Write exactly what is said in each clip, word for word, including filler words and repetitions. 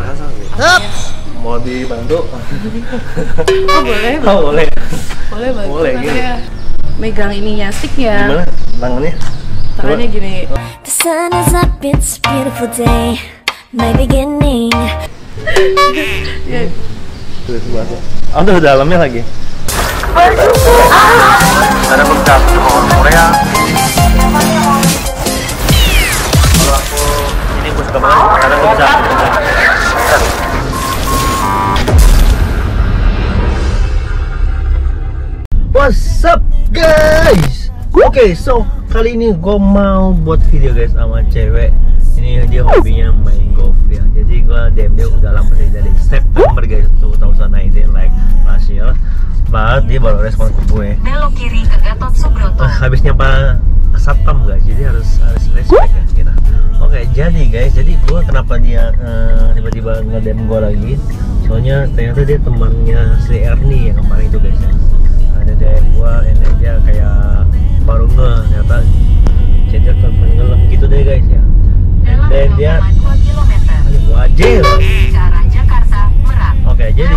kerasa gitu. Mau dibantu? Oh boleh. Oh boleh. Boleh bantu. Boleh gitu. Megang ininya, sticknya. Gimana? Tangannya? Tangannya gini. The sun is up, it's a beautiful day, my beginning. Ya. Terus bahasa. Ada dalamnya lagi. Ada bekas orang Korea. Kalau aku ini gue suka banget, karena gue bisa. What's up guys? Oke, okay, so kali ini gue mau buat video guys sama cewek. Ini dia hobinya main golf ya. Jadi gue D M dia udah lama dari September guys, dua ribu sembilan belas like last year. Banget dia baru respon ke gue. Belok kiri ke Gatot Subroto. Nah, habis nyapa satpam guys, jadi harus harus respect ya kita. Oke, okay, jadi guys, jadi gue kenapa dia tiba-tiba uh, nge-D M gue lagi? Soalnya ternyata dia temannya si Ernie yang kemarin itu guys ya. Ada D M gue, ini aja kayak baru nge, ternyata cedek tenggelam gitu deh guys ya. Dan dia wajib arah Jakarta Merak. Oke, jadi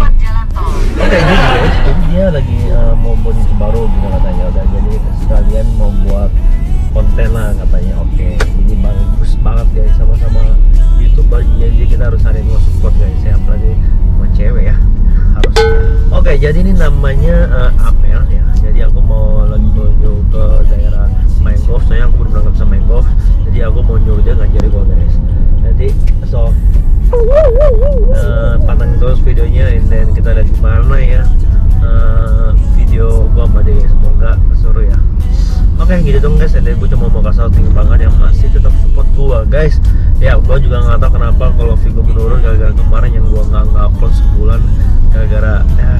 Oke, jadi guys, jadi dia lagi uh, mau buat itu baru gitu katanya. Udah jadi sekalian mau buat konten lah katanya. Oke, jadi bagus banget guys, sama-sama YouTuber. Jadi kita harus saling support guys. Saya apalagi sama cewek ya. Harus. Oke, jadi ini namanya uh, Amel ya. Jadi aku mau lagi menuju ke daerah main golf. Soalnya aku belum berangkat sama main golf. Jadi aku mau nyuruh dia ngajari gue guys. Jadi so Uh, pantang terus videonya, dan kita lihat gimana ya uh, video gua sama dia. Semoga seru ya. Oke, okay, gitu dong guys. Dan gua cuma mau kasih thank you banget yang masih tetap support gua guys. Ya, gua juga nggak tahu kenapa kalau view gua menurun gara-gara kemarin yang gua nggak upload sebulan gara-gara eh,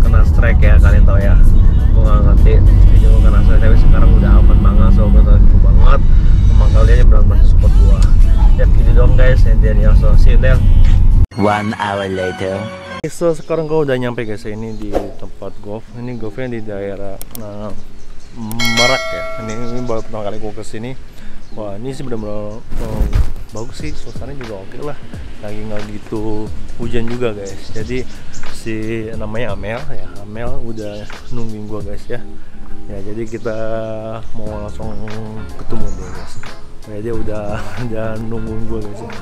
kena strike ya, kalian tahu ya. Gua nggak ngerti video gua kena strike, tapi sekarang udah aman banget. So gua thank you banget sama kalian yang bilang masih support gua. Ya gitu dong guys, and then also see you there. One hour later. So sekarang gue udah nyampe guys, ini di tempat golf. Ini golfnya di daerah nah, Merak ya. Ini, ini baru pertama kali gue kesini. Wah ini sih benar-benar oh, bagus sih, suasananya juga oke lah. Lagi nggak gitu hujan juga guys. Jadi si namanya Amel ya, Amel udah nungguin gue guys ya. Ya jadi kita mau langsung ketemu deh guys. Ya, dia udah udah nungguin gue guys ya.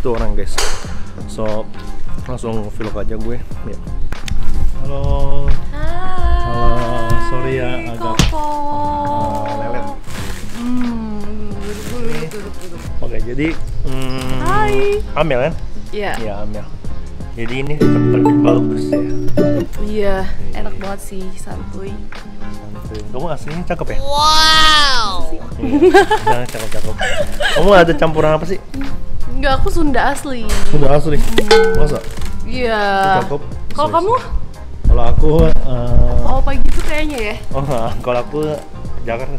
Itu orang guys, so langsung vlog aja gue ya. Halo. Hai. Halo, sorry ya agak uh, lelet. Hmm, oke jadi hmm, Hai. Amel kan? Iya. Iya Amel. Jadi ini tempat bagus ya. Iya, enak banget sih, santuy. Kamu aslinya cakep ya? Wow. Jangan cakep-cakep. Kamu ada campuran apa sih? Enggak, aku Sunda asli. Sunda asli? Masa? Iya. Cakep. Kalau kamu? Kalau aku uh... oh pagi itu kayaknya ya? Oh, kalau aku Jakarta.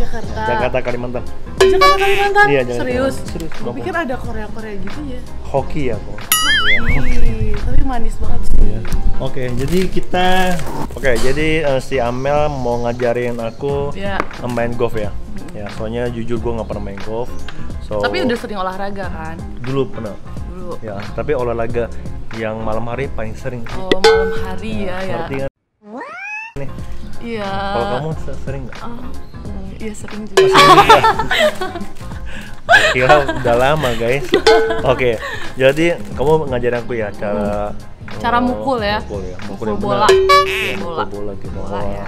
Jakarta. Jakarta Kalimantan. Jakarta Kalimantan? Iya, Jakarta. Serius? Serius. Gue pikir ada Korea-Korea gitu ya? Hoki ya kok. Hoki. Tapi manis banget sih. Iya. Oke, okay, jadi kita Oke, okay, jadi uh, si Amel mau ngajarin aku yeah. main golf ya. Mm-hmm. Ya, soalnya jujur gue nggak pernah main golf. So, tapi udah sering olahraga kan? Dulu pernah. Dulu. Ya, tapi olahraga yang malam hari paling sering. Oh, malam hari ya ya. Iya. Kan? Yeah. Kalau kamu sering nggak? Uh, iya sering juga. Kira udah lama guys. Oke, okay, jadi kamu ngajarin aku ya cara. Hmm. Cara mukul ya, mukul, ya. mukul, mukul bola, ya, bola, mukul bola, gitu. bola ya.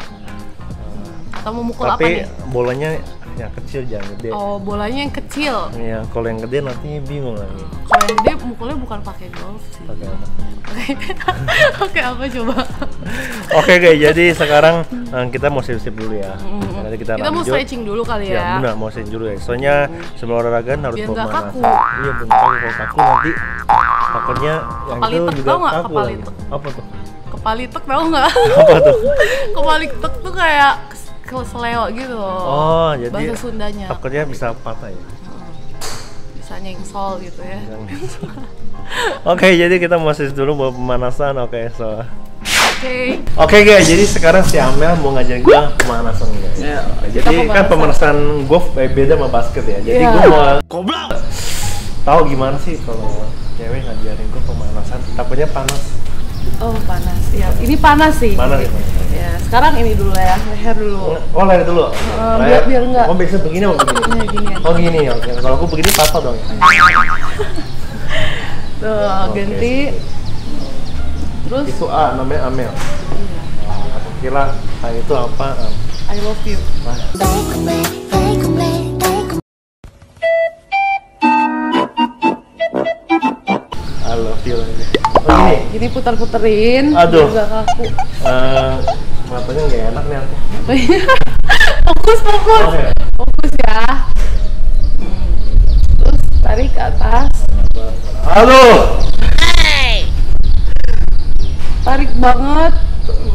Atau mau mukul tapi apa nih? Tapi bolanya yang kecil jangan gede. Oh, bolanya yang kecil. Iya, kalau yang gede nanti bingung lagi. Kalau yang gede mukulnya bukan pakai golf sih. Pakai apa? Oke, apa coba? Oke guys, jadi sekarang kita mau sip-sip dulu ya. Mm-hmm. Nanti kita kita mau stretching dulu kali ya. Iya, benar, mau stretching dulu ya. Soalnya mm-hmm. sebelum olahraga harus biar nggak kaku. Iya, benar. Kalau kaku nanti takutnya yang itu juga kaku lagi. Apa tuh? Kepalitek tau nggak? Apa tuh? Kepalitek tuh kayak keseleo gitu loh. Oh, jadi bahasa Sundanya. Takutnya bisa patah ya? Hmm. Bisa nyengsol gitu ya. Oke, okay, jadi kita masih dulu buat pemanasan. Oke, okay, so Oke okay. okay, guys, jadi sekarang si Amel mau ngajarin gue pemanasan guys. Yeah, jadi pemanasan. Kan pemanasan golf beda sama basket ya. Jadi yeah. gue mau Goblok! tahu gimana sih kalau cewek ngajarin gue pemanasan, takutnya panas. Oh panas, ya ini panas sih. Panas ya. Ya sekarang ini dulu ya, leher dulu. Oh leher dulu. Uh, leher biar enggak. Oh biasanya begini mau begini. Ya, gini ya. Oh gini ya. Okay. Kalau aku begini patah dong. Tuh oh, ganti. Okay. Terus itu A namanya Amel. Iya. Aku kira A itu apa? Um. I love you. Nah. Ini putar-puterin, aduh, agak kaku. Uh, matanya nggak enak nih aku. Fokus, fokus, oh, ya. Fokus ya. Hmm. Terus tarik ke atas. Halo. Hey. Tarik banget.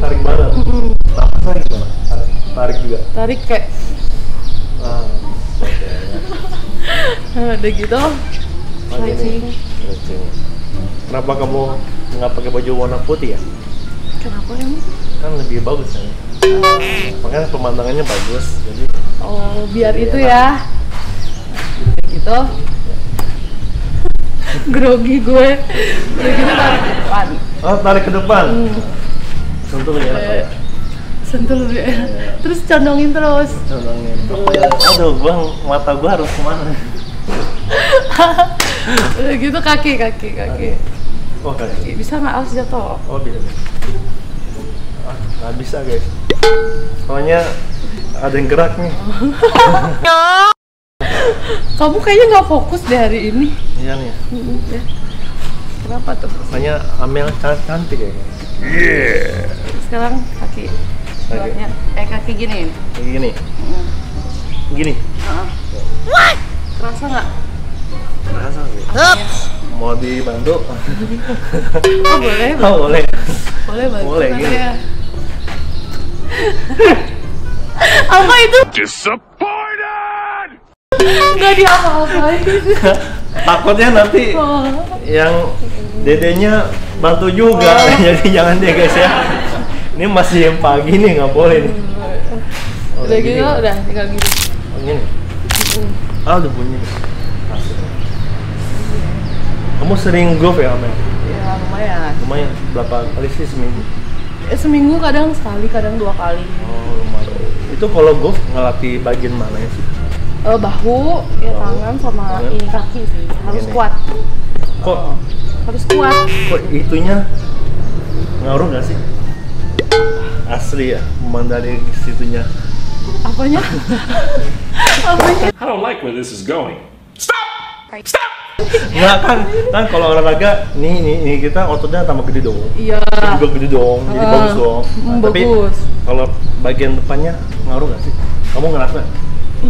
Tarik banget. Mm-hmm. Tarik banget. Tarik, tarik juga. Tarik kayak. Ah, okay. Udah gitu. Stretching. Kenapa kamu nggak pakai baju warna putih ya? Kenapa emang? Kan lebih bagus kan? Uh, makanya pemandangannya bagus, jadi. Oh, biar jadi itu enak. Ya. Gitu. Grogi gue. Grogi itu tarik ke depan. Oh, tarik ke depan. Hmm. Sentuh ya. Eh, sentuh lebih enak. Ya. Terus condongin terus. Condongin. Aduh, bang, mata gue harus kemana? Udah gitu kaki, kaki, kaki. Oh, kaki. Bisa nggak harus jatuh? Oh, bisa. Ah, nggak bisa guys. Soalnya ada yang gerak nih. Kamu kayaknya nggak fokus deh hari ini. Iya nih. Mm-hmm, ya. Kenapa tuh? Soalnya Amel cantik ya. Yeah. Sekarang kaki. Kaki. Eh kaki gini. Kaki gini. Mm. Gini. Uh-uh. What? Kerasa nggak? Kerasa gitu. Mau dibantu? Oh boleh, oh, boleh. Boleh bantu. Boleh gitu. Apa itu? Disappointed. Enggak diapa-apain. Takutnya nanti oh. Yang dedenya bantu juga. Oh. Jadi jangan deh guys ya. Ini masih yang pagi nih, nggak boleh nih. Oh, udah gitu, udah tinggal gini. Oh, gini. Ah, udah bunyi. Kamu sering golf ya, Amel? Ya, lumayan. Lumayan? Berapa kali sih seminggu? Eh, seminggu kadang sekali, kadang dua kali. Oh, lumayan. Itu kalau golf ngelatih bagian mana ya sih? Eh, bahu, ya bahu, tangan sama tangan. Ini kaki sih. Harus gini. Kuat. Kok? Oh, harus kuat. Kok itunya ngaruh nggak sih? Asli ya, memandang situnya. Apanya? Apanya? I don't like where this is going. Stop! Stop! Nggak kan, kan kalau olahraga nih, nih, nih kita ototnya tambah gede dong. Iya. Juga gede dong, uh, jadi bagus dong. Nah, bagus. Tapi kalau bagian depannya ngaruh nggak sih? Kamu ngerasa?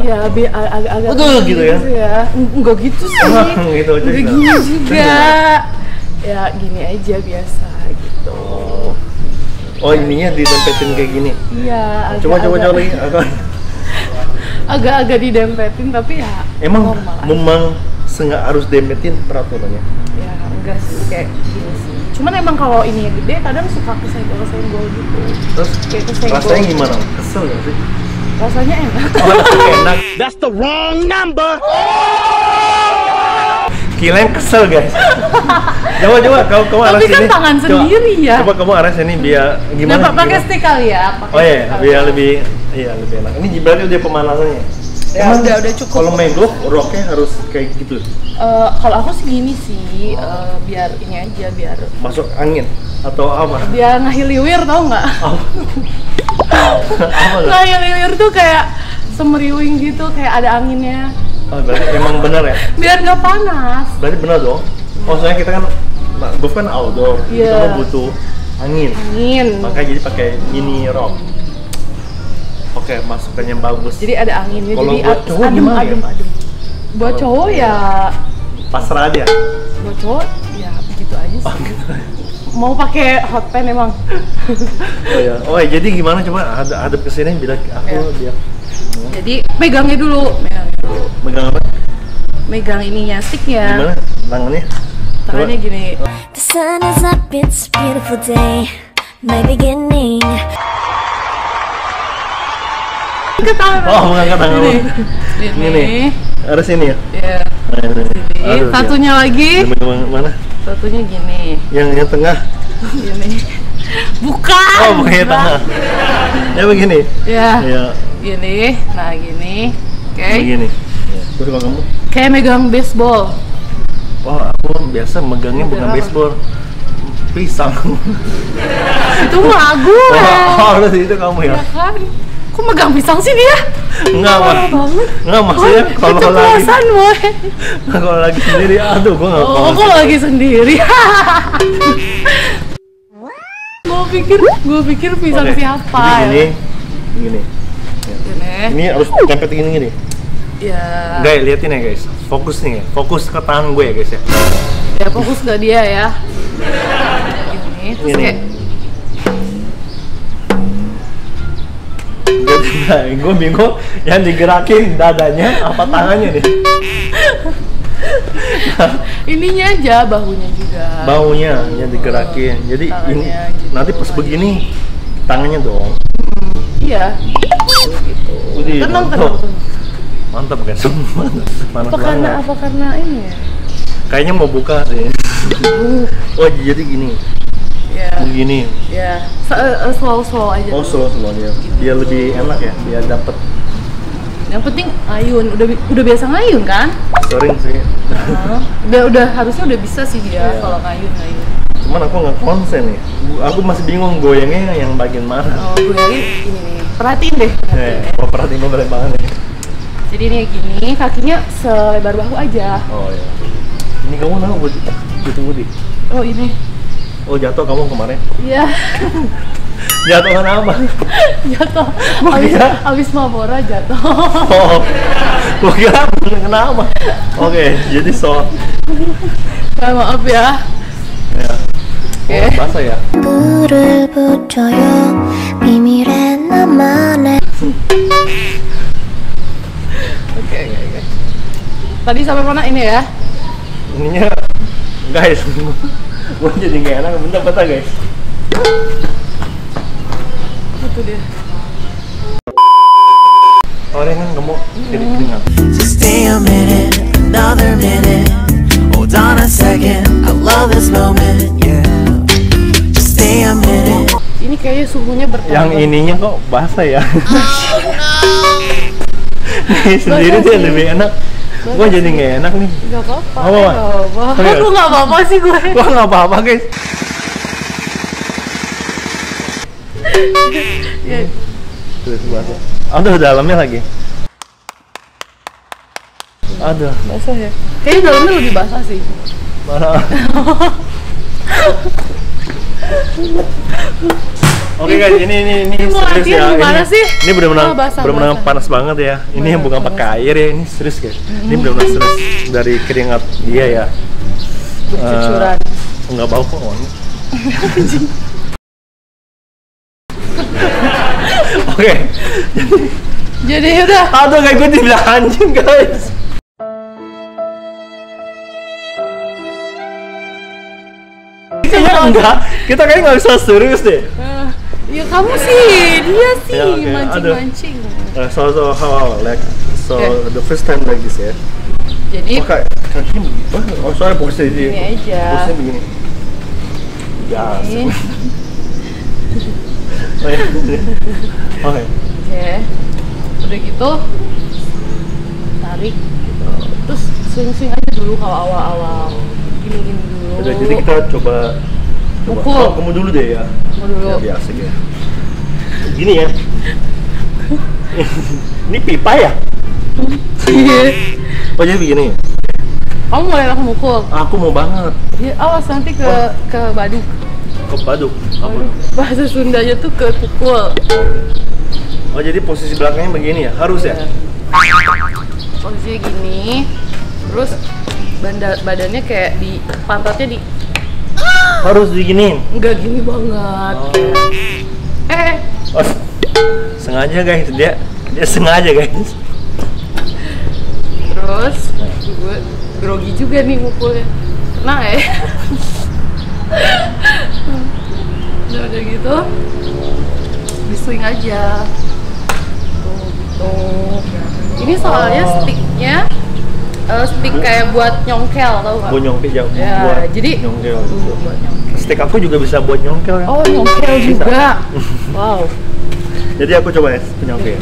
Iya, agak-agak. Betul gitu ya? Ya. Nggak gitu sih. Gitu aja. Nggak gini gitu juga. Ya gini aja biasa gitu. Oh, oh ininya ditempetin kayak gini? Iya. Coba-coba coba lagi. Agak-agak didempetin tapi ya. Emang memang seenggak harus dempetin peraturannya? Ya enggak sih, kayak gini sih. Cuman emang kalau ini gede kadang suka kesenggol-kesenggol gitu. Terus kayak kesenggol. Rasanya gimana? Kesel gak sih? Rasanya enak. Rasanya enak. That's the wrong number. Gila yang kesel guys. Coba coba kamu kamu arah sini. Tapi kan tangan sendiri ya. Coba kamu arah sini biar gimana? Dapat pakai stick kali ya. Oh iya, biar lebih iya lebih enak. Ini jibarnya udah pemanasannya. Ya, emang udah udah cukup. Kalau main golf, roknya harus kayak gitu. Uh, kalau aku segini sih, uh, biar ini aja biar masuk angin atau apa? Biar ngahiliwir tau nggak? Ngahiliwir tuh kayak semeriwing gitu, kayak ada anginnya. Oh, berarti emang bener ya? Biar nggak panas. Berarti bener dong. Oh, soalnya kita kan golf kan outdoor, yeah. Kita kan butuh angin. Angin. Makanya jadi pakai mini rok. Oke, masukannya bagus. Jadi ada anginnya, kalo jadi cowok adem, adem, adem, adem. Buat cowok ya pasrah aja. Buat cowok ya begitu aja sih. Mau pakai hot pan emang. Oh ya, oh ya, jadi gimana coba hadap ke sini bila aku ya. Dia. Hmm. Jadi pegangnya dulu. Pegangnya dulu. Megang apa? Megang ininya, sticknya. Gimana? Tangannya? Tangannya coba. Gini. The sun is up, it's a beautiful day, my beginning. Ke tangan. Oh, bukan ke tangan. Ini nih. Harus ini ya? Iya. Aduh, satunya ya. Lagi mana? Satunya gini. Yang yang tengah. Gini. Bukan. Oh, bukan tengah. Ya begini. Ya. Ya. Gini. Nah, gini. Oke. Okay. Begini. Ya. Terus kalau kamu? Kayak megang baseball. Wah, aku biasa megangnya bukan baseball. Pisang. Itu mah gue. Oh, oh, itu kamu ya. Ya kan? Kok megang pisang sih dia? Enggak, Mas. Enggak, maksudnya kalau lagi. Kalau lagi sendiri, aduh, gua enggak. Oh, gua lagi sendiri. Gua pikir, gua pikir pisang okay. Siapa ini, ya? Gini. Gini. Ini harus tempet gini gini. Ya. Guys, liatin ya, guys. Fokus nih, ya. Fokus ke tangan gue ya, guys ya. Ya, fokus ke dia ya. Gini, terus kayak gue bingung yang digerakin dadanya apa tangannya nih. Ininya aja, bahunya juga. Bahunya yang digerakin. Jadi ini, gitu, nanti pas begini tangannya dong. Hmm, iya. Gitu. Udah, tenang, tenang, tenang. Mantap kan semua. Apa karena apa karena ini ya? Kayaknya mau buka sih. Oh, jadi gini. Yeah. Begini. Ya. Yeah. Slow-slow aja. Oh, slow-slow dia. Gitu. Dia lebih enak ya, dia dapat. Yang penting ngayun, udah udah biasa ngayun kan? Sering sih. Nah, udah udah harusnya udah bisa sih dia yeah. Kalau ngayun-ngayun. Cuman aku nggak konsen ya. Aku masih bingung goyangnya yang bagian mana. Oh, goyangin ini nih. Perhatiin deh. Perhatiin yeah. Oh, perhatiin boleh banget nih. Jadi nih gini, kakinya selebar bahu aja. Oh iya. Ini kamu tahu buat gitu-gitu. Oh, ini. Oh, jatuh kamu kemarin? Iya. Jatuh kenapa? Jatuh. Abis, abis Mabora jatuh. Oh, gue kira kenapa? Oke, jadi so. Nah, maaf ya. Ya. Oh, basah ya. Oke, oke, oke. Tadi sampai mana ini ya? Ininya, guys. Gue jadi gak enak, bentar-bentar guys. Itu dia. Orang kan gemuk, jadi keringat. Stay a minute, another minute. Hold on a second, I love this moment, yeah. Stay a minute. Ini kayaknya suhunya bertambah. Yang ininya kok basah ya? Oh no. Sendiri dia lebih enak. Gue jadi nggak enak nih. Gak apa-apa. Gak apa-apa. Gue nggak apa-apa sih gue. Gue nggak apa-apa guys. Terus basah. Aduh, dalamnya lagi. Aduh. Basah ya. Kayaknya dalamnya lebih basah sih. Basah. Oke guys, ini ini ini serius ya. Ini, ini benar-benar benar-benar panas banget ya. Ini yang bukan pakai air ya, ini serius guys. Ini benar-benar serius dari keringat dia ya. Bercucuran. Uh, enggak bau kok wangi. Oke. Jadi udah. Aduh guys, gue dibilang anjing guys. Enggak, kita kayaknya nggak bisa serius deh. Uh, ya kamu sih, dia sih mancing-mancing. Yeah, okay. uh, so so how like so okay. The first time like this ya. Yeah? Jadi oh, kaki begini. Oh sorry, posisi ini. Ini aja. Posisi begini. Ya. Oke. Oke. Udah gitu tarik. Gitu. Terus swing-swing aja dulu kalau awal-awal. Gini-gini dulu. Udah, jadi kita coba. Mukul. Oh, kamu dulu deh ya. Kamu dulu. Ya, biasa ya. Gini ya. Ini pipa ya? Iya. Oh jadi begini. Kamu mau lihat aku mukul? Aku mau banget. Ya, awas nanti ke oh. ke baduk. Ke baduk. Apa? Bahasa Sundanya tuh ke pukul. Oh jadi posisi belakangnya begini ya? Harus ya? Ya? Posisinya gini. Terus badannya kayak di pantatnya di harus diginiin? Enggak gini banget. Oh. Eh. Oh, sengaja guys, dia dia sengaja guys. Terus gue grogi juga nih ngukulnya. Kena ya. Udah udah gitu. Di-swing aja. Tuh, gitu. Ini soalnya sticknya Uh, stick kayak buat nyongkel tau gak? Buat nyongkel jauh. Ya, buat jadi nyongkel. Uh, buat nyongkel. Stick aku juga bisa buat nyongkel. Ya? Oh, nyongkel bisa. Juga. Wow. Jadi aku coba ya nyongkel.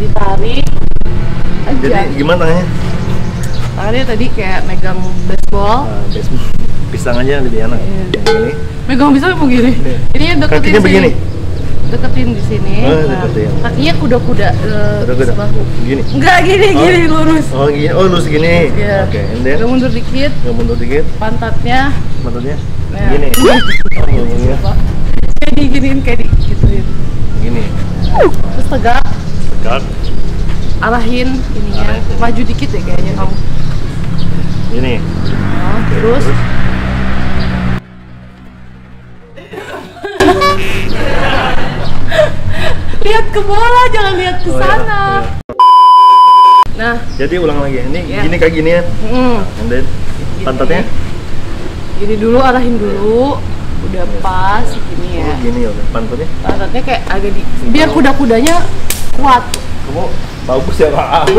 Ditarik. Aja. Jadi gimana ya? Tangannya tadi kayak megang baseball. Nah, baseball. Pisang aja lebih enak. Yeah. Ini. Megang pisang mau gini. Yeah. Ini deketin kakinya sini. Begini. Deketin di sini. Oh, nah, deketin. Kakinya kuda-kuda sebahu. Gini. Enggak gini, oh. Gini lurus. Oh, gini. Oh, lurus gini. Yeah. Oke. Okay. Agak mundur dikit. Agak mundur dikit. Pantatnya. Pantatnya. Nah. Gini. Oh, gini. Kayak diginiin, kayak digituin. Gini. Terus tegak. Tegak. Arahin ininya. Arahin. Maju dikit deh kayaknya kamu. Gini. Nah, okay. Terus. terus. Lihat ke bola, jangan lihat ke sana. Oh, iya. Nah, jadi ulang lagi. Ini yeah. Gini kayak gini ya. Mm. And then pantatnya gini dulu, arahin dulu. Udah pas gini ya. Oh, gini ya, pantatnya. Pantatnya kayak agak di biar kuda-kudanya kuat. Kamu bagus ya, Pak.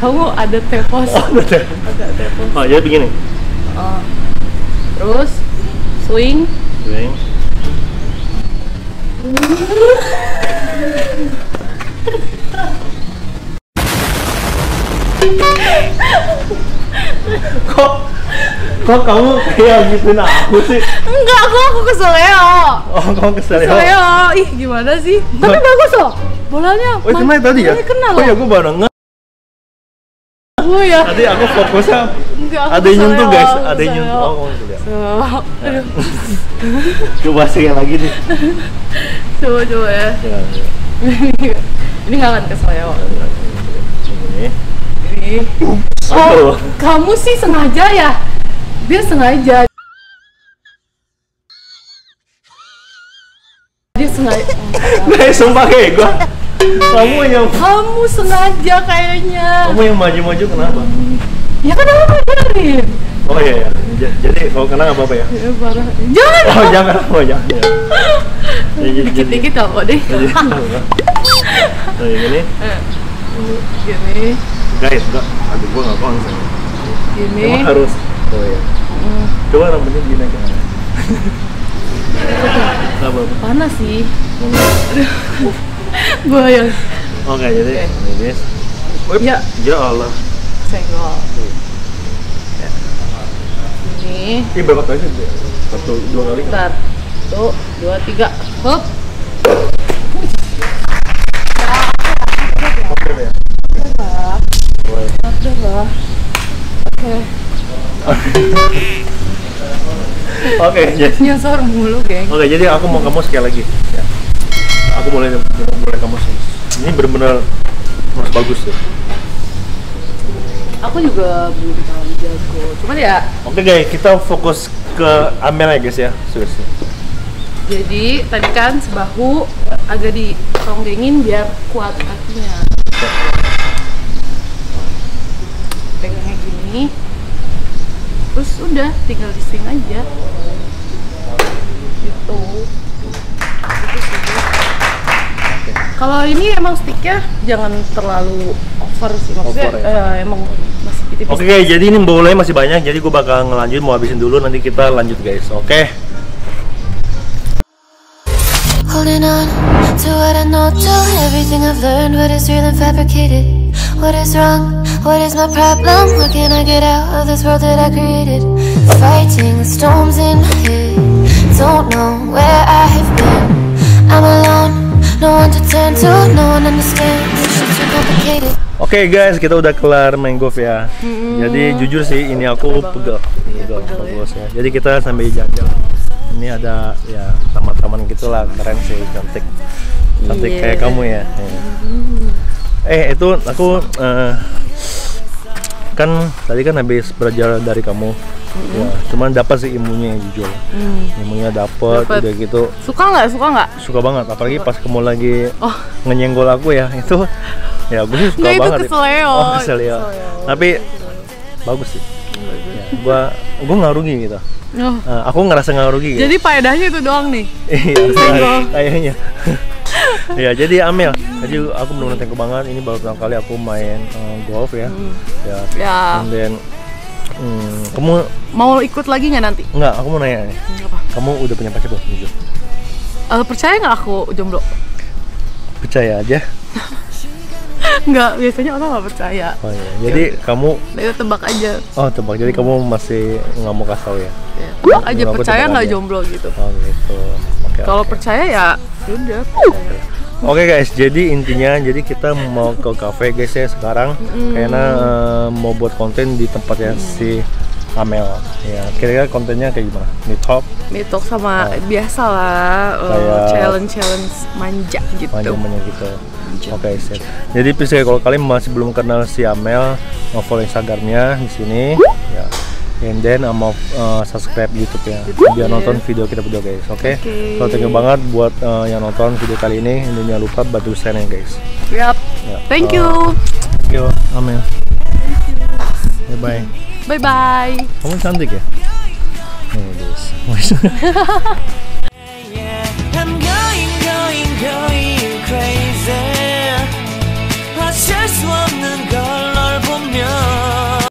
Kamu ada tepos. Oh, ada tepos. Oh, jadi begini. Oh. Terus swing. Swing. kok kok kamu kayak gituin aku sih? Enggak, aku aku kesel Leo. Oh, kamu kesel Leo. Leo. Ih, gimana sih? Tapi bagus loh. Bolanya. Oh, itu main tadi ya? Kena loh. Oh, ya gua baru nge. Oh ya. Tadi aku fokusnya ada yang nyentuh guys, ada yang nyentuh. Oh, kamu lihat. Coba sih lagi nih. Coba coba ya. ya, ya. Ini ngalan ke saya. Ini. Ini. Oh, kamu sih sengaja ya? Dia sengaja. Dia sengaja. Nih, sumpah kayak gua. Kamu yang kamu sengaja kayaknya. Kamu yang maju-maju kenapa? Ya kan aku biarin. Oh iya, iya. Jadi kalau kena nggak apa-apa ya? Ya parah. Jangan. Oh jangan, oh jangan. Ya. Dikit-dikit kok deh. Kayak gini. Gini. Guys, enggak. Aduh, gua nggak konsen. Gini. Emang harus. Oh iya. Mm. Coba rambutnya gini aja. Nggak apa-apa. Panas sih. Aduh. Gua yang. Oke, jadi ini guys. Ya. Ya Allah. Senggol. Ya. Ini. Ini berapa kali sih? Satu, dua kali. Bentar. Satu, dua, tiga. Hup. Oke ya. Oke lah. Oke. Oke. Jadi. Nyasar mulu, geng. Oke, jadi aku mau kamu sekali lagi. Ya. Aku boleh boleh kamu sih. Ini benar-benar harus bagus ya. Aku juga belum terlalu jago, cuman ya. Oke guys, kita fokus ke Amel ya guys ya, seriusnya. Jadi tadi kan sebahu agak ditonggengin biar kuat kakinya. Pegangnya gini, terus udah tinggal di swing aja. Gitu. Kalau ini emang sticknya jangan terlalu over sih, maksudnya over, ya? eh, emang masih tipis. Oke okay, jadi ini bolanya masih banyak, jadi gue bakal ngelanjut, mau habisin dulu, nanti kita lanjut guys, oke? Okay? Oke okay guys, kita udah kelar main golf ya. Hmm. Jadi jujur sih ini aku pegel, pegel, pegel ya. Jadi kita sambil jalan. Ini ada ya taman-taman gitulah, keren sih, cantik, cantik yeah. Kayak kamu ya. ya. Eh itu aku uh, kan tadi kan habis belajar dari kamu. Mm-hmm. Ya, cuman dapat sih ilmunya jujur. Mm. Ilmunya dapat udah gitu. Suka nggak? Suka nggak? Suka banget. Apalagi pas kamu lagi oh. nyenggol aku ya, itu ya gue suka nggak, banget. Itu kesel ya. Oh, kesel ya. Tapi bagus sih. Ya, gua gua nggak rugi gitu. Oh. Nah, aku ngerasa nggak rugi. Gitu. Jadi faedahnya itu doang nih. Iya. Kayaknya. Ya, jadi Amel, jadi aku belum nonton kebangan, ini baru pertama kali aku main um, golf ya. Hmm. Ya. Ya. And then, hmm, kamu mau ikut lagi nggak nanti? Enggak, aku mau nanya. Apa? Kamu udah punya pacar belum? Jujur. Uh, percaya nggak aku jomblo? Percaya aja. Enggak, biasanya orang nggak percaya. Oh, iya. Jadi ya, kamu itu tebak aja. Oh, tebak. Jadi kamu masih nggak mau kasih tau ya? Ya, tebak aja, jomblo percaya nggak jomblo gitu. Oh gitu. Okay, kalau okay. percaya ya udah. Okay. Oke okay, guys, jadi intinya jadi kita mau ke kafe guys ya sekarang, mm. karena uh, mau buat konten di tempatnya mm. si Amel. Ya, kira-kira kontennya kayak gimana? Meet talk? Meet talk sama oh. biasa lah, challenge-challenge manja gitu. Manja-manja gitu. Oke, okay, sip. Jadi please ya, kalau kalian masih belum kenal si Amel, mau follow Instagramnya di sini, ya. And then mau uh, subscribe YouTube-nya, biar yeah. nonton video kita berdua guys. Oke. Okay? Okay. So, thank you banget buat uh, yang nonton video kali ini, dan jangan lupa bantu share-nya guys. Yap. Yep. Thank you. Uh, thank you, Amel. Bye bye. Bye bye. Kamu cantik ya. Oh,